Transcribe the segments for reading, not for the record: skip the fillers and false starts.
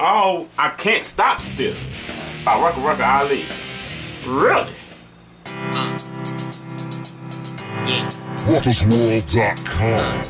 I Can't Stop Still by Rucka Rucka Ali. Really? Yeah.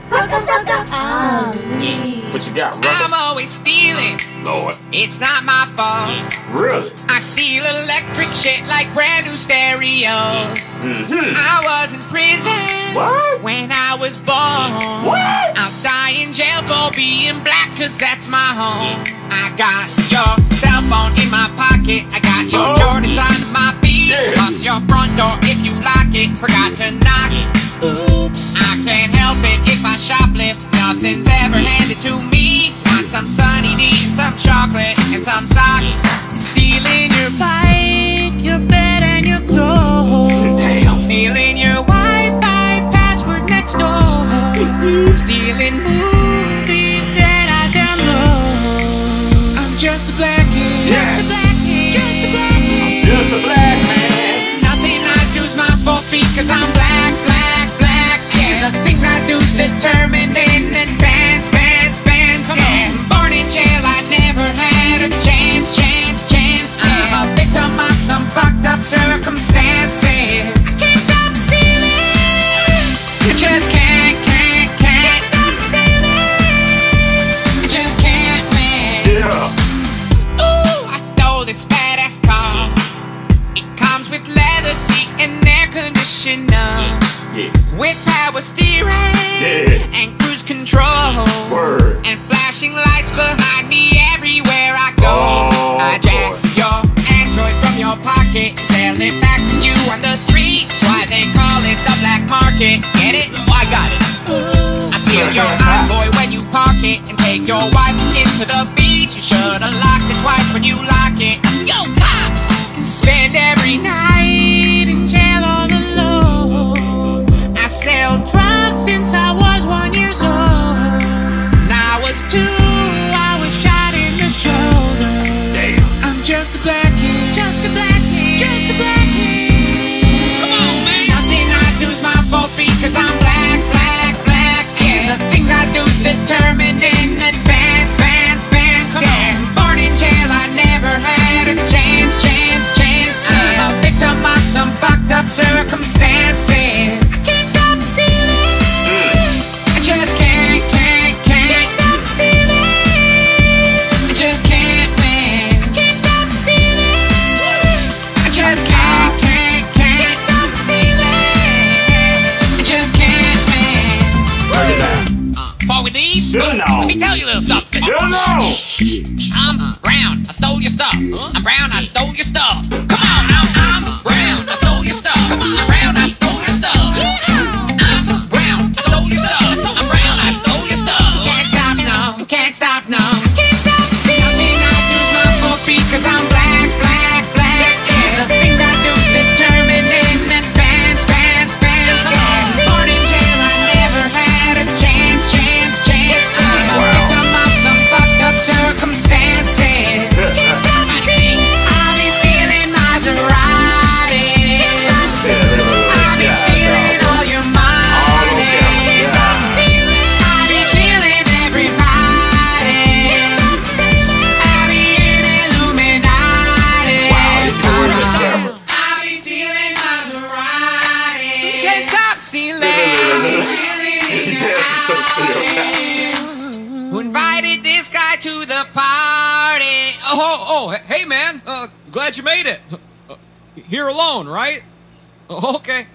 RuckaRuckaAli. But you got Rucka. I'm always stealing. Lord. It's not my fault. Really? I steal electric shit like brand new stereos. Mm-hmm. I was in prison. What? When I was born. What? I'll die in jail for being black, cause that's my home. I got your cell phone in my pocket. I got your Jordans on my feet. Lost your front door if you lock it. Forgot to knock it. Oops. I can't help it if I shoplift. Nothing's ever handed to me. Want some Sunny D and some chocolate and some socks. Stealing your bike, your bed and your clothes. Stealing your Wi-Fi password next door. Stealing movies that I download. I'm just a black kid. Yes. Just a black kid. Just a black man. Nothing I do's my fault because I'm black, black. The things I do's determined in advance, yeah. Born in jail, I never had a chance. I'm a victim of some fucked up circumstances. I can't stop stealing. I just can't stop stealing. I just can't, man. Yeah. Ooh, I stole this badass car. It comes with leather seat and air conditioner. Yeah. With power steering and cruise control and flashing lights behind me everywhere I go. I jack your Android from your pocket, sell it back to you on the street. Why they call it the black market? Get it? Oh, I got it. I steal your iBoy when you park it and take your wife into the beach. You should've locked it twice when you lock it. Yo, cops! Spend every night in jail all alone. I sell drugs since I was 1 year old. When I was 2, I was shot in the shoulder. Damn. I'm just a black kid. Just a black kid. Just a black kid. Come on, man. Nothing I do's my fault because I'm black, black. Yeah. The things I do's determined in advance, yeah. Born in jail, I never had a chance. I'm a victim of some fucked up circumstances. Let me tell you a little something. I'm brown, I stole your stuff. I'm brown, I stole your stuff. Come on now. I'm brown, I stole your stuff. I'm brown, I stole your stuff. I'm brown, I stole your stuff. I'm brown, I stole your stuff. Can't stop now, can't stop now. Can't stop stealing. Nothing I do's my fault because I'm black, black. Yeah, the things I do's determined in advance, Yeah. Born in jail, I never had a chance. Circumstances. I'll be stealing Maserati. I'll be stealing all your money. I'll be killing everybody. I'll be in Illuminati. I'll be stealing Maserati. Can't stop stealing. Who invited this guy to the party? Oh, hey man, glad you made it. Here alone, right? Okay.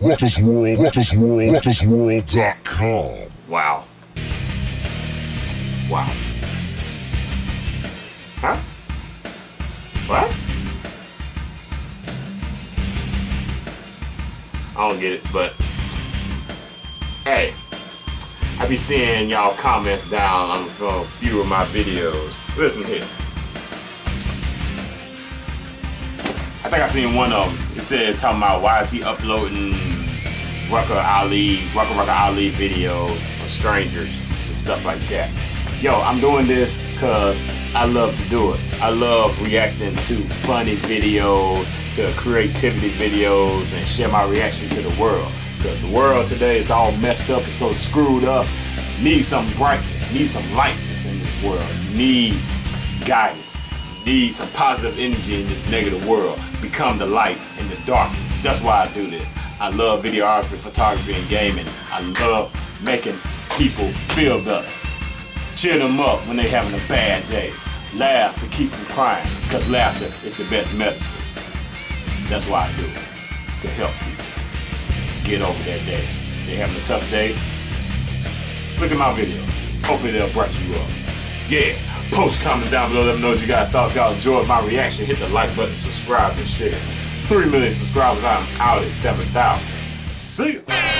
RuckaRuckaAli.com. Wow. Huh? What? I don't get it, but hey, I be seeing y'all comments down on a few of my videos. Listen here. I think I seen one of them. It said, talking about why is he uploading Rucka Rucka Ali videos for strangers and stuff like that. Yo, I'm doing this because I love to do it. I love reacting to funny videos, to creativity videos, and share my reaction to the world. Because the world today is all messed up and so screwed up. Need some brightness, need some lightness in this world. Need guidance, need some positive energy in this negative world. Become the light in the darkness. That's why I do this. I love videography, photography, and gaming. I love making people feel better. Cheer them up when they're having a bad day. Laugh to keep from crying, because laughter is the best medicine. That's why I do it, to help people get over that day. They're having a tough day. Look at my videos. Hopefully they'll brighten you up. Yeah, post comments down below. Let me know what you guys thought. If y'all enjoyed my reaction, hit the like button, subscribe, and share. 3 million subscribers. I'm out at 7,000. See ya.